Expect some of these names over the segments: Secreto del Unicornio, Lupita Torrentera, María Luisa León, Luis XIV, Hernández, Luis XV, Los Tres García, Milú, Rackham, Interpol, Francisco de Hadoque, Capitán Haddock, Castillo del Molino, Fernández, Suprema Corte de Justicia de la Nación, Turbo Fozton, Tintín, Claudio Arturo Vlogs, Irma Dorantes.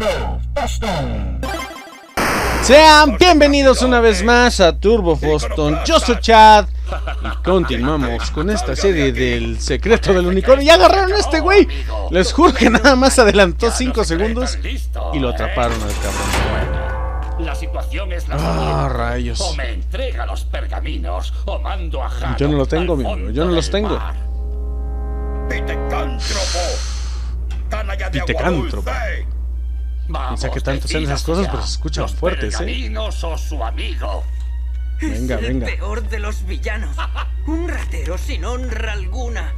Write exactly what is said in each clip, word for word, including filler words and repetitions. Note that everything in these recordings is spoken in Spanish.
Turbo Fozton. Sean bienvenidos una vez más a Turbo Fozton. Yo soy Chad y continuamos con esta serie del Secreto del Unicornio. ¡Ya agarraron a este güey! Les juro que nada más adelantó cinco segundos y lo atraparon al cabrón. La situación es la ah, rayos. O me entrega los pergaminos o mando a Haddock. Yo no lo tengo, mi amigo. Yo no los tengo. Pitecántropo. Piensa que tanto sean esas cosas, pero se escuchan los fuertes, ¿eh? O su amigo. Venga, es venga. El peor de los villanos. Un ratero sin honra alguna.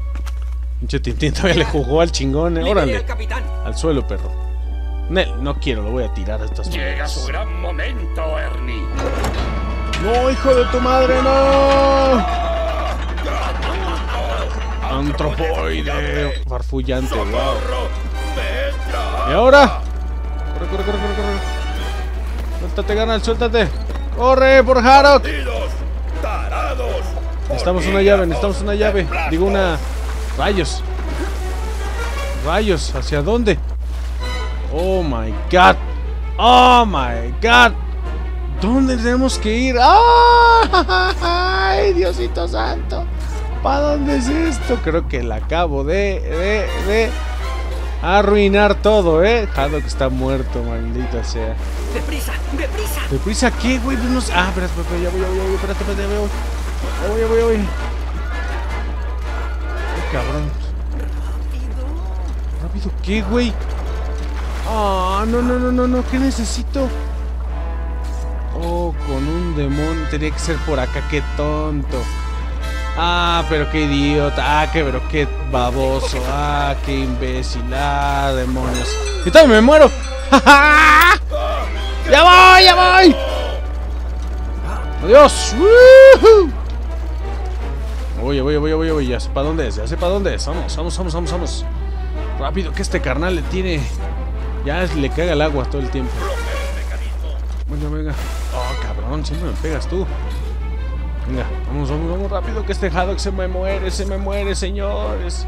Pinche Tintín todavía le jugó al chingón, ¿eh? Órale. Al, capitán. Al suelo, perro. Nel, no quiero, lo voy a tirar a estas cosas. Llega su gran momento, Ernie. ¡No, hijo de tu madre, no! Antropoide farfullante, wow. Y ahora corre, corre, corre, corre, corre. Suéltate, Ganal, suéltate. Corre por Haddock. Necesitamos una llave, necesitamos una llave. Digo una... Rayos. Rayos, ¿hacia dónde? Oh my god. Oh my god. ¿Dónde tenemos que ir? ¡Ay, Diosito santo! ¿Para dónde es esto? Creo que la acabo de, de, de arruinar todo, ¿eh? Haddock está muerto, maldita sea. ¡Deprisa! ¡Deprisa! ¿Deprisa qué, güey? Unos... Ah, espera, espera, ya voy, ya voy, ya voy, espérate, espérate, ya voy. Ya voy, ya voy, ya voy. ¡Qué cabrón! ¡Rápido! ¿Rápido qué, güey? ¡Ah, no, no, no, no, no! ¿Qué necesito? Oh, con un demonio. Tenía que ser por acá, qué tonto. Ah, pero qué idiota. Ah, que, pero qué baboso. Ah, qué imbécil. Ah, demonios. Y también me muero. ¡Ya voy, ya voy! ¡Adiós! Oye, oye, oye, oye, oye. Ya sé para dónde es, ya sé para dónde es. Vamos, vamos, vamos, vamos, vamos. Rápido, que este carnal le tiene. Ya le caga el agua todo el tiempo. Venga, venga. Oh, cabrón, siempre me pegas tú. Venga, vamos, vamos, vamos rápido, que este Haddock se me muere, se me muere, señores.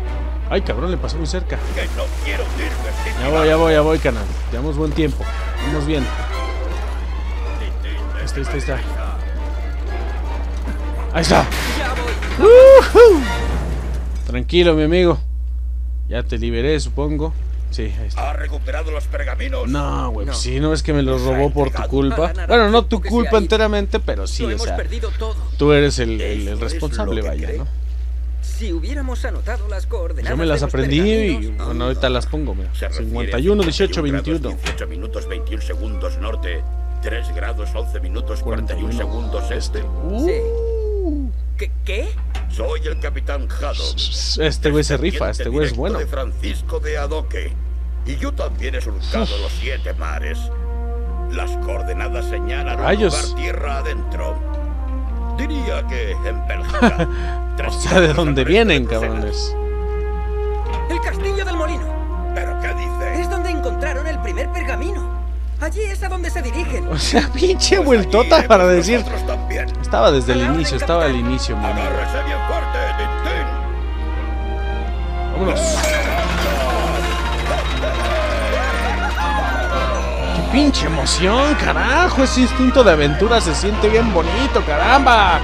Ay, cabrón, le pasó muy cerca. No quiero irme. Ya voy, ya voy, ya voy, canal. Llevamos buen tiempo. Vamos bien. Ahí está, ahí está. Ahí está. Uh-huh. Tranquilo, mi amigo. Ya te liberé, supongo. Sí, ahí está. ¿Ha recuperado los pergaminos? No, güey, no. Sí, no es que me los robó por tu culpa. Bueno, no tu culpa enteramente, pero sí, o sea, tú eres el, el, el responsable, vaya, ¿no? Si hubiéramos anotado las coordenadas. Yo me las aprendí y bueno, ahorita las pongo, mira. cincuenta y uno, dieciocho, veintiuno. dieciocho minutos, veintiún segundos norte, tres grados, once minutos, cuarenta y un segundos este. Uh. ¿Qué? ¿Qué? Soy el Capitán Haddock. Este güey se rifa, este güey es bueno. De Francisco de Hadoque. Y yo también he surcado los siete mares. Las coordenadas señalan un lugar tierra adentro. Diría que en Bélgica. O sea, ¿de dónde vienen, cabrones? El Castillo del Molino. ¿Pero qué dice? Es donde encontraron el primer pergamino. Allí es a donde se dirigen. O sea, pinche pues vueltota para decir. Estaba desde el inicio, estaba al inicio, mami. Vámonos. ¡Qué pinche emoción, carajo! Ese instinto de aventura se siente bien bonito, caramba.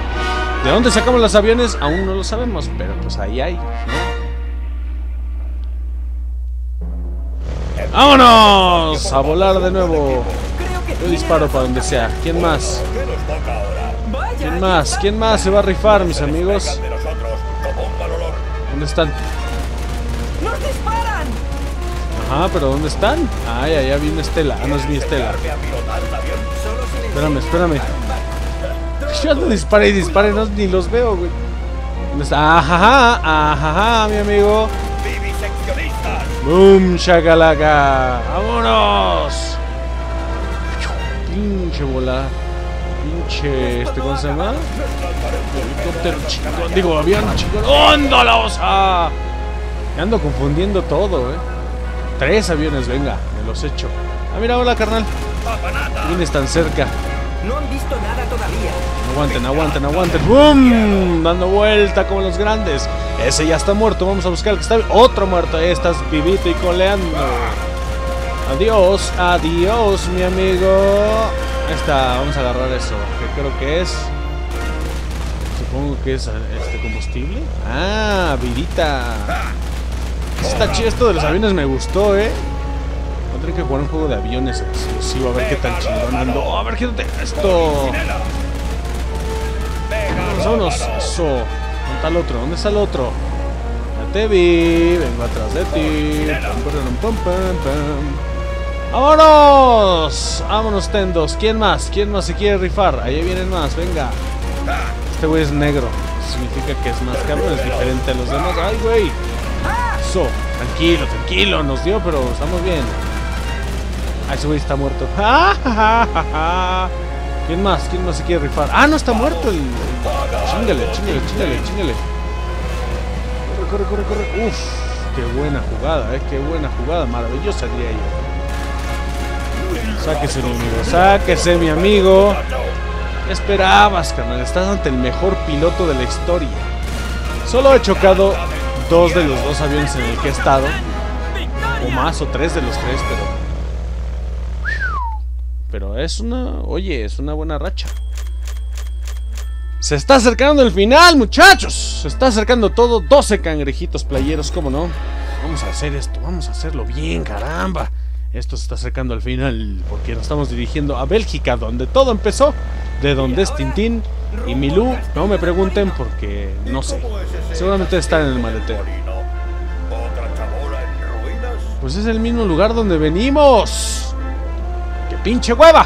¿De dónde sacamos los aviones? Aún no lo sabemos, pero pues ahí hay, ¿no? ¡Vámonos! A volar de nuevo. Yo disparo para donde sea. ¿Quién más? ¿Quién más? ¿Quién más se va a rifar, mis amigos? ¿Dónde están? ¡Nos disparan! Ajá, pero ¿dónde están? Ah, ya, ya vi una estela. Ah, no es mi estela. Espérame, espérame. Yo no dispare y dispare, no, ni los veo, güey. ¿Dónde está? Ajá, ajá, mi amigo. ¡Boom, shakalaka! ¡Vámonos! ¡Pinche bola! ¡Pinche! ¿Este cómo se llama? Helicóptero chingón. Digo, avión chingón. ¡Onda la osa! Me ando confundiendo todo, eh. Tres aviones, venga, me los echo. Ah, mira, hola, carnal. Vienes tan cerca. No han visto nada todavía. Aguanten, aguanten, aguanten. ¡Bum! Dando vuelta como los grandes. Ese ya está muerto. Vamos a buscar al que está. Otro muerto. Ahí estás vivito y coleando. Adiós, adiós, mi amigo. Ahí está, vamos a agarrar eso, que creo que es... Supongo que es este combustible. Ah, vidita. Está chido esto de los aviones, me gustó, eh. Voy a tener que jugar un juego de aviones exclusivo, a ver qué tan chingón ando. A ver qué te... esto. Vámonos, eso. ¿Dónde está el otro? ¿Dónde está el otro? Ya te vi, vengo atrás de ti. Pum, pum, pum, pum. ¡Vámonos! Vámonos, Tendos. ¿Quién más? ¿Quién más se quiere rifar? Ahí vienen más, venga. Este güey es negro. Significa que es más caro, es diferente a los demás. ¡Ay, güey! Eso. Tranquilo, tranquilo. Nos dio, pero estamos bien. Ah, ese güey está muerto. ¡Ja, ja, ja, ja! ¿Quién más? ¿Quién más se quiere rifar? ¡Ah, no está muerto! El... Chingale, chingale, chingale, chingale. Corre, corre, corre, corre. Uf, qué buena jugada, eh. Qué buena jugada. Maravillosa, diría yo. Sáquese, mi amigo. Sáquese, mi amigo. ¿Qué esperabas, carnal? Estás ante el mejor piloto de la historia. Solo he chocado dos de los dos aviones en el que he estado. O más, o tres de los tres, pero... Pero es una... Oye, es una buena racha. Se está acercando el final, muchachos. Se está acercando todo. doce cangrejitos playeros, ¿cómo no? Vamos a hacer esto, vamos a hacerlo bien, caramba. Esto se está acercando al final, porque nos estamos dirigiendo a Bélgica, donde todo empezó. De donde es Tintín y Milú. No me pregunten porque no sé. Seguramente están en el maletero. Pues es el mismo lugar donde venimos. ¡Pinche hueva!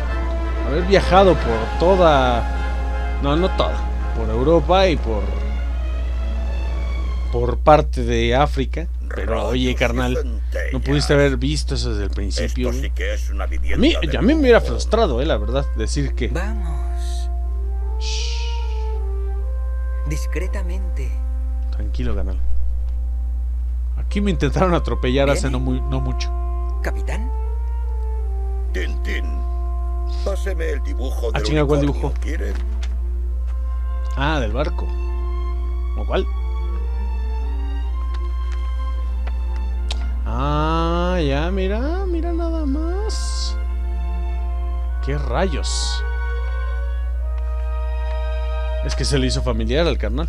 Haber viajado por toda... No, no toda. Por Europa y por... Por parte de África. Pero oye, carnal, no pudiste haber visto eso desde el principio. Sí que es una a, mí, a mí me hubiera frustrado, eh, la verdad. Decir que... Vamos. Shh. Discretamente. Tranquilo, carnal. Aquí me intentaron atropellar. ¿Viene? Hace no, muy, no mucho. ¿Capitán? Tintín, páseme el dibujo del... Ah, chinga, ¿cuál dibujo? ¿Quiere? Ah, del barco. ¿O cuál? Ah, ya, mira, mira nada más. ¿Qué rayos? Es que se le hizo familiar al carnal.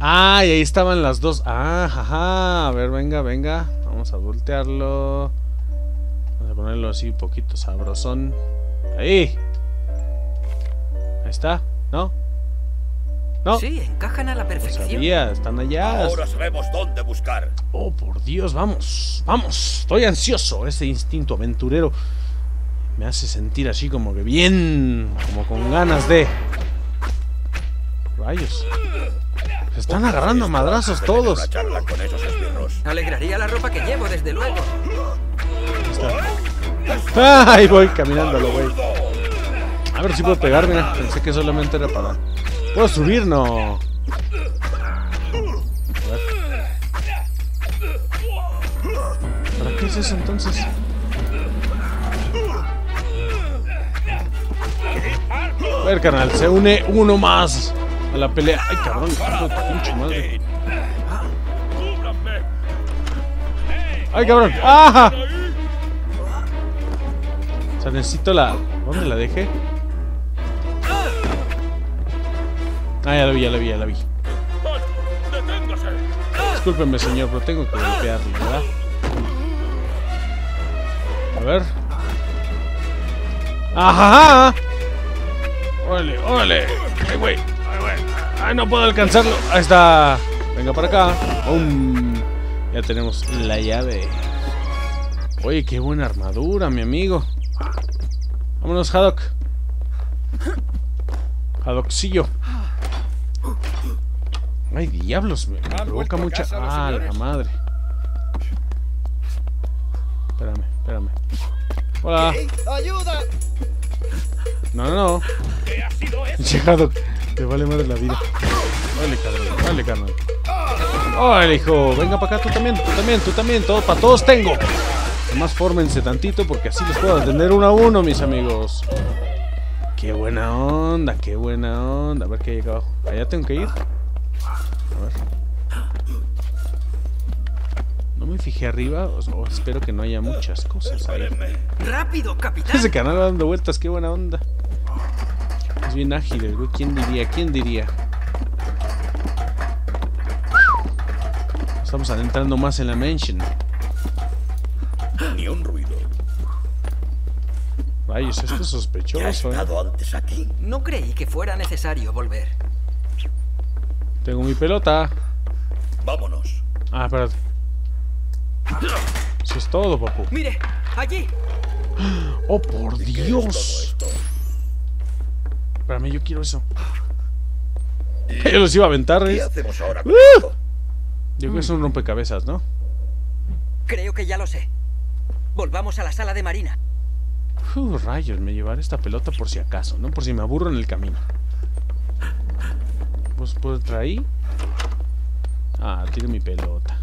Ah, y ahí estaban las dos. Ah, jaja. A ver, venga, venga. Vamos a voltearlo. Vamos a ponerlo así un poquito sabrosón. Ahí. Ahí está, ¿no? No. Sí, encajan a la perfección. No sabía, están allá. Ahora sabemos dónde buscar. Oh, por Dios, vamos. Vamos. Estoy ansioso. Ese instinto aventurero me hace sentir así como que bien. Como con ganas de... Rayos. Se están agarrando a madrazos todos. Alegraría la ropa que llevo, desde luego. Ahí voy caminándolo, güey. A ver si puedo pegarme. Pensé que solamente era para... ¿Puedo subir? No. ¿Para qué es eso entonces? A ver, carnal, se une uno más a la pelea. Ay, cabrón, pinche madre. Ay, cabrón. ¡Ah! O sea, necesito la... ¿Dónde la dejé? Ah, ya la vi, ya la vi, ya la vi. Discúlpenme, señor, pero tengo que golpearlo, ¿verdad? A ver. ¡Ajá! ¡Órale, órale! ¡Ay, güey! ¡Ay, güey! ¡Ay, no puedo alcanzarlo! ¡Ahí está! Venga para acá. ¡Bum! Ya tenemos la llave. Oye, qué buena armadura, mi amigo. Vámonos, Haddock. Haddockcillo. Ay, diablos, me provoca mucha... Ah, la madre. Espérame, espérame. Hola. ¡Ayuda! No, no, no. Che, Haddock, te vale madre la vida. Vale, cabrón, vale, carnal. Órale, hijo, venga para acá, tú también, tú también, tú también, todo, para todos tengo. Más fórmense tantito porque así les puedo atender uno a uno, mis amigos. Qué buena onda, qué buena onda. A ver qué hay acá abajo. Allá tengo que ir. A ver. No me me fijé arriba, o, o espero que no haya muchas cosas ahí. ¡Rápido, capitán! Ese canal va dando vueltas, qué buena onda. Es bien ágil el güey, ¿quién diría? ¿Quién diría? Estamos adentrando más en la mansión. Ni un ruido. Rayos, esto es sospechoso. ¿Ya has estado antes aquí? No creí que fuera necesario volver. Tengo mi pelota. Vámonos. Ah, espérate. Eso es todo, papu. Mire, allí. Oh, por Dios. Espérame, yo quiero eso. Yo los iba a aventar. ¿Qué hacemos ahora con esto? Yo creo que es un rompecabezas, ¿no? Creo que ya lo sé. Volvamos a la sala de marina. Uh, rayos, me llevaré esta pelota por si acaso, ¿no? Por si me aburro en el camino. ¿Vos puedo entrar ahí? Ah, tiro mi pelota.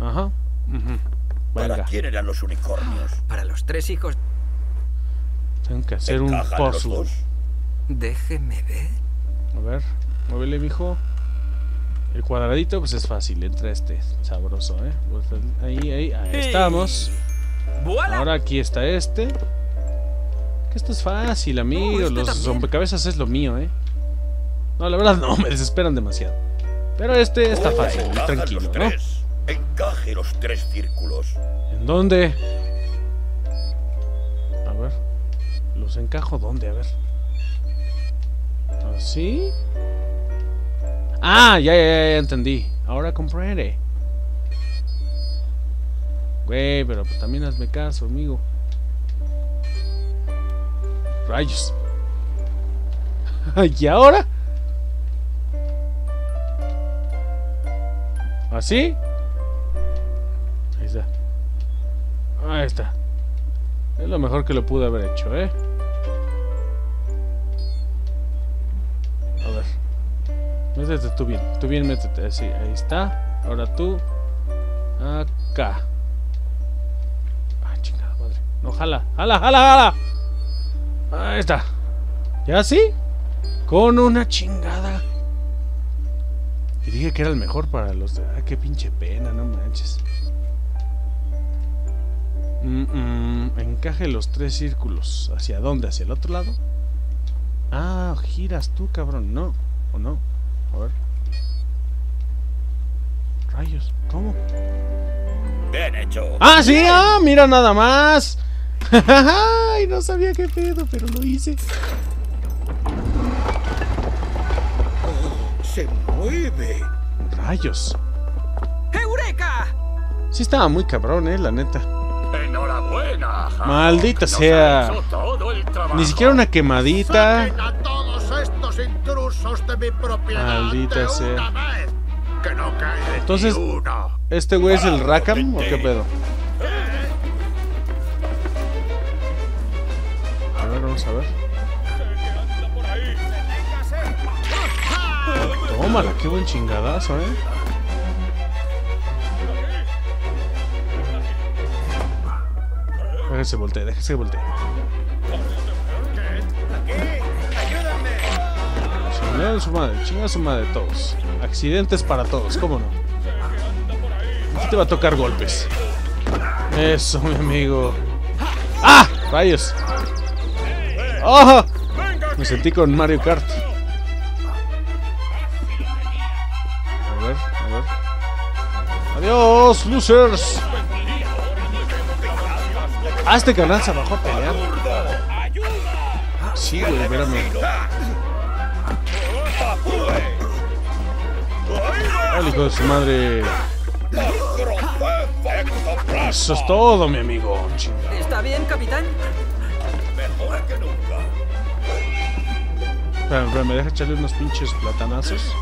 Ajá. Uh-huh. ¿Para quién eran los unicornios? Para los tres hijos. Tengo que hacer un puzzle. Déjeme ver. A ver, muévele, mijo. El cuadradito, pues es fácil. Entra este sabroso, ¿eh? Ahí, ahí, ahí estamos. Ahora aquí está este. Que esto es fácil, amigo. Los rompecabezas es lo mío, ¿eh? No, la verdad no, me desesperan demasiado. Pero este está fácil, oh, tranquilo, los tres, ¿no? Encaje los tres círculos. ¿En dónde? A ver. ¿Los encajo dónde? A ver. ¿Así? Ah, ya, ya, ya, ya entendí. Ahora compraré. Güey, pero pues también hazme caso, amigo. Rayos. ¿Y ahora? ¿Así? Ahí está. Ahí está. Es lo mejor que lo pude haber hecho, ¿eh? A ver. Métete tú bien. Tú bien, métete. Así, ahí está. Ahora tú. Acá. Ah, chingada madre. No, jala. ¡Jala, jala, jala! Ahí está. ¿Ya sí? Con una chingada. Y dije que era el mejor para los de... Ah, qué pinche pena, no manches. Mm -mm. Encaje los tres círculos. ¿Hacia dónde? ¿Hacia el otro lado? Ah, giras tú, cabrón. No, o no. A ver. Rayos, ¿cómo? Bien hecho. ¡Ah, sí! ¡Ah, mira nada más! ¡Ay, no sabía qué pedo, pero lo hice! Se mueve. Rayos. ¡Eureka! Sí estaba muy cabrón, eh, la neta. Enhorabuena. Haddock. Maldita nos sea. Ni siquiera una quemadita. A todos estos intrusos de mi propiedad. Maldita de sea. Una vez. Que no caiga. Entonces, ¿este güey es el Rackham o qué pedo? A ver, vamos a ver. Tómala, qué buen chingadazo, eh. Déjese voltear, déjese voltear. Chinga su madre, chinga su madre todos. Accidentes para todos, cómo no. Aquí te va a tocar golpes. Eso, mi amigo. ¡Ah! ¡Rayos! ¡Oh! Me sentí con Mario Kart. ¡Adiós, losers! Ah, este canal se bajó a pelear. Sí, güey, espérame. ¡Al hijo de su madre! Eso es todo, mi amigo. ¿Está bien, capitán? Mejor que nunca. Espérame, espérame, deja echarle unos pinches platanazos.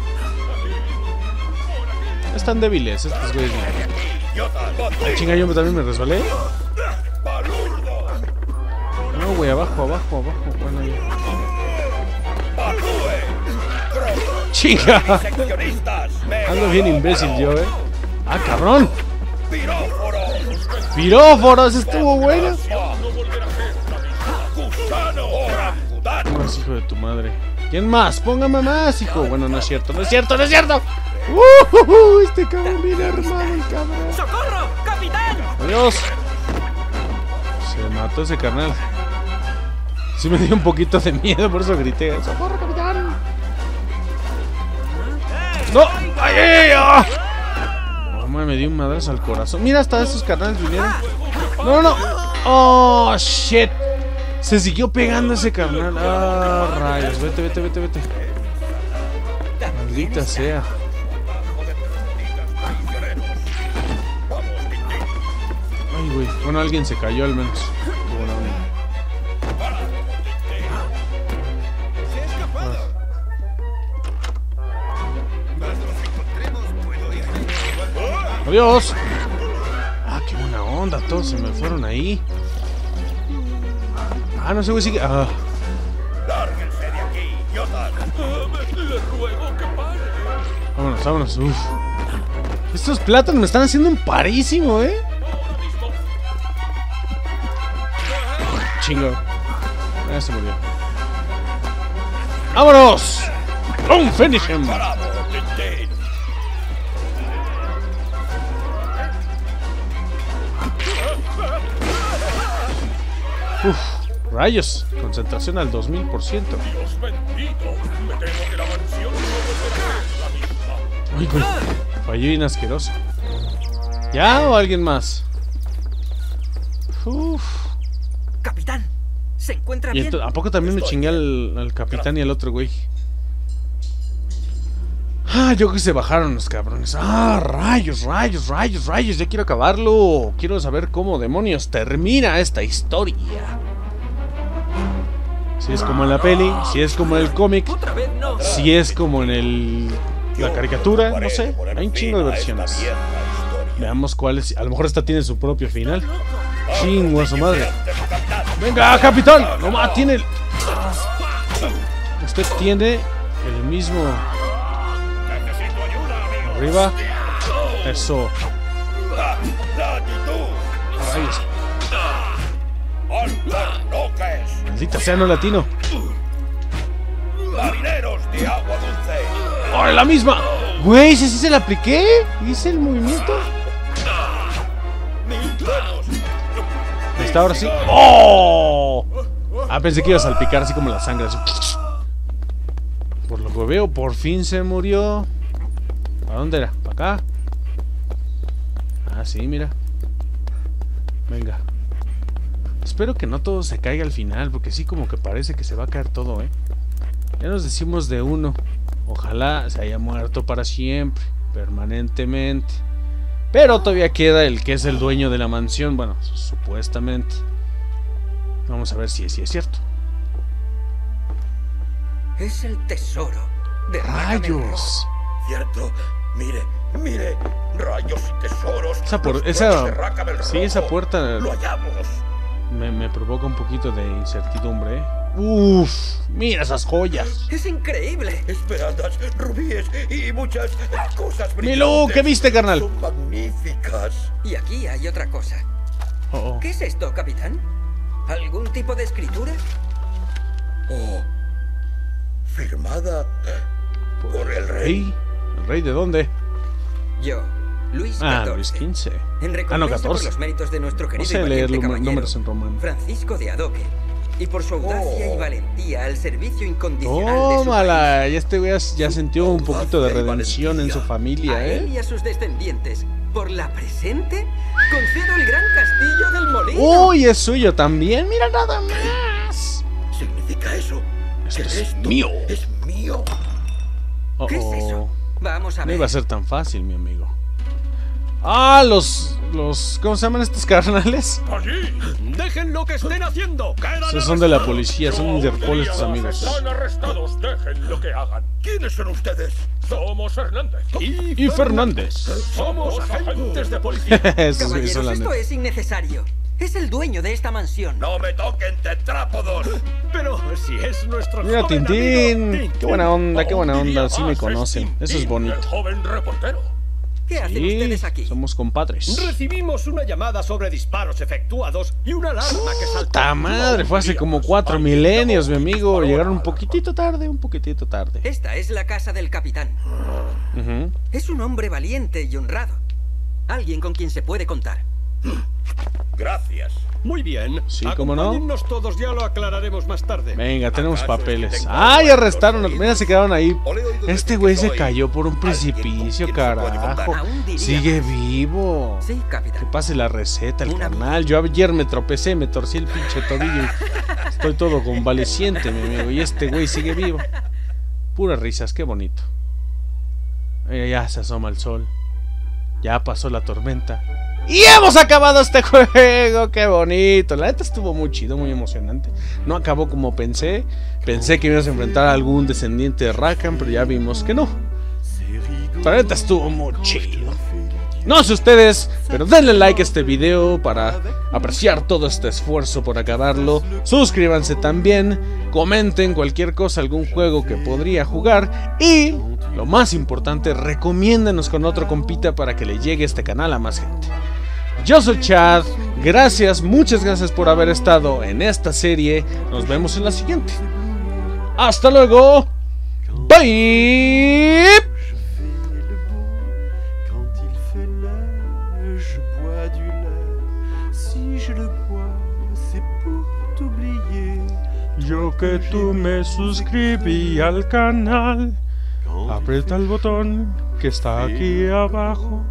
Están débiles estos güeyes. Ah, chinga, yo también me resbalé. No, güey, abajo, abajo, abajo. Bueno, ya. Chinga. Ando bien imbécil yo, eh. Ah, cabrón. Piróforos, estuvo bueno. Más hijo de tu madre. ¿Quién más? Póngame más, hijo. Bueno, no es cierto, no es cierto, no es cierto. ¡Uh, uh, uh! Este cabrón viene armado, el cabrón. ¡Socorro, capitán! ¡Adiós! Se mató ese carnal. Sí me dio un poquito de miedo, por eso grité. ¡Socorro, capitán! ¡No! ¡Ay, ay, ay! Oh, me dio un madrazo al corazón. Mira, hasta esos carnales vinieron. ¡No, no, no! ¡Oh, shit! Se siguió pegando ese carnal. ¡Ah, oh, rayos! Vete, vete, vete, vete. Maldita sea. Ay, güey. Bueno, alguien se cayó al menos. ¡Adiós! ¡Ah, qué buena onda! Todos se me fueron ahí. Ah, no sé, güey, sigue. Ah. ¡Lárguense de aquí, idiota! ¡Le ruego que pare! Vámonos, vámonos. Uf. Estos plátanos me están haciendo un parísimo, ¿eh? Chingo. Ya se murió. ¡Vámonos! ¡Un finish him! Uf, rayos, concentración al dos mil por ciento. Dios bendito, me temo que la mansión no volverá a ser la misma. Uy, güey, falló bien asqueroso. ¿Ya o alguien más? Uf. Capitán, se encuentra bien. ¿A poco también Estoy me chingué al, al capitán y al otro güey? Ah, yo creo que se bajaron los cabrones. Ah, rayos, rayos, rayos, rayos. Ya quiero acabarlo. Quiero saber cómo demonios termina esta historia. Si es como en la peli, si es como en el cómic, si es como en el la caricatura, no sé. Hay un chingo de versiones. Veamos cuál es. A lo mejor esta tiene su propio final. Chingo a su madre. Venga, capitán. No más tiene. El... Usted tiene el mismo. Arriba. Eso. Maldita sea, no latino. ¡Oh, la misma! Güey, si sí se la apliqué. Hice el movimiento. Está ahora sí. ¡Oh! Ah, pensé que iba a salpicar así como la sangre. Así. Por lo que veo, por fin se murió. ¿Para dónde era? ¿Para acá? Ah, sí, mira. Venga. Espero que no todo se caiga al final, porque sí como que parece que se va a caer todo, ¿eh? Ya nos decimos de uno. Ojalá se haya muerto para siempre, permanentemente. Pero todavía queda el que es el dueño de la mansión, bueno, supuestamente. Vamos a ver si, si es cierto. Es el tesoro de ¡rayos! Cierto, mire, mire, rayos y tesoros. Esa por, esa, sí, esa puerta lo hallamos. Me, me provoca un poquito de incertidumbre. Uff, mira esas joyas. Es increíble. Esmeraldas, rubíes y muchas cosas brillantes. Milú, ¿qué viste, carnal? Son magníficas. Y aquí hay otra cosa. Oh, oh. ¿Qué es esto, capitán? ¿Algún tipo de escritura? Oh, firmada por, por el rey. rey. ¿El rey de dónde? Yo, Luis ah, catorce. Luis quince. En recompensa ah, no, por los méritos de nuestro querido no sé y valiente caballero, Francisco de Hadoque, y por su audacia oh. y valentía al servicio incondicional oh, de su mala. País. Y este güey ya sintió un poquito de redención en su familia, a ¿eh? Él y a sus descendientes. Por la presente, concedo el gran castillo del molino. ¡Uy, oh, es suyo también! ¡Mira nada más! ¿Qué significa eso? Esto es esto mío. Es mío. Oh, ¿Qué es eso? Vamos a ver. No iba a ser tan fácil, mi amigo. Ah, los, los, ¿cómo se llaman estos carnales? Allí, dejen lo que estén haciendo. Esos son de la policía, son Interpol estos amigos. Están arrestados, dejen lo que hagan. ¿Quiénes son ustedes? Somos Hernández y, y Fernández. Somos agentes de policía. Caballeros, esto es innecesario. Es el dueño de esta mansión. No me toquen, tetrápodos. Pero si es nuestro. Mira, Tintín. Qué buena onda, qué buena onda. Así me conocen. Eso es bonito. El joven reportero. ¿Qué hacen sí, ustedes aquí? Somos compadres. Recibimos una llamada sobre disparos efectuados y una alarma que saltó. ¡Ta madre! Fue hace como cuatro milenios, mi amigo. Llegaron un poquitito tarde, un poquitito tarde. Esta es la casa del capitán. Uh-huh. Es un hombre valiente y honrado. Alguien con quien se puede contar. Gracias. Muy bien. Sí, ¿cómo no? Todos ya lo aclararemos más tarde. Venga, tenemos papeles. ¡Ay, arrestaron! Mira, se quedaron ahí. Este güey se cayó por un precipicio, carajo. Sigue vivo. Sí, capitán. Que pase la receta al canal. Yo ayer me tropecé, me torcí el pinche tobillo. Estoy todo convaleciente, mi amigo. Y este güey sigue vivo. Puras risas, qué bonito. Mira, ya se asoma el sol. Ya pasó la tormenta. Y hemos acabado este juego, qué bonito. La neta estuvo muy chido, muy emocionante. No acabó como pensé. Pensé que íbamos a enfrentar a algún descendiente de Rackham, pero ya vimos que no. La neta estuvo muy chido. No sé ustedes, pero denle like a este video para apreciar todo este esfuerzo por acabarlo. Suscríbanse también, comenten cualquier cosa, algún juego que podría jugar. Y lo más importante, recomiéndanos con otro compita para que le llegue este canal a más gente. Yo soy Chad, gracias, muchas gracias por haber estado en esta serie. Nos vemos en la siguiente. Hasta luego. Bye. Yo que tú me suscribí al canal, aprieta el botón que está aquí abajo.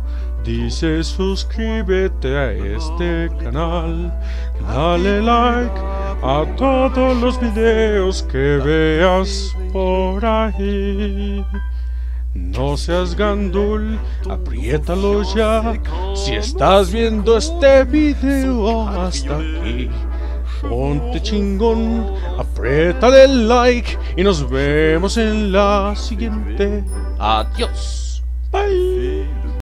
Dice suscríbete a este canal, dale like a todos los videos que veas por ahí. No seas gandul, apriétalo ya, si estás viendo este video hasta aquí. Ponte chingón, apriétale el like y nos vemos en la siguiente. Adiós. Bye.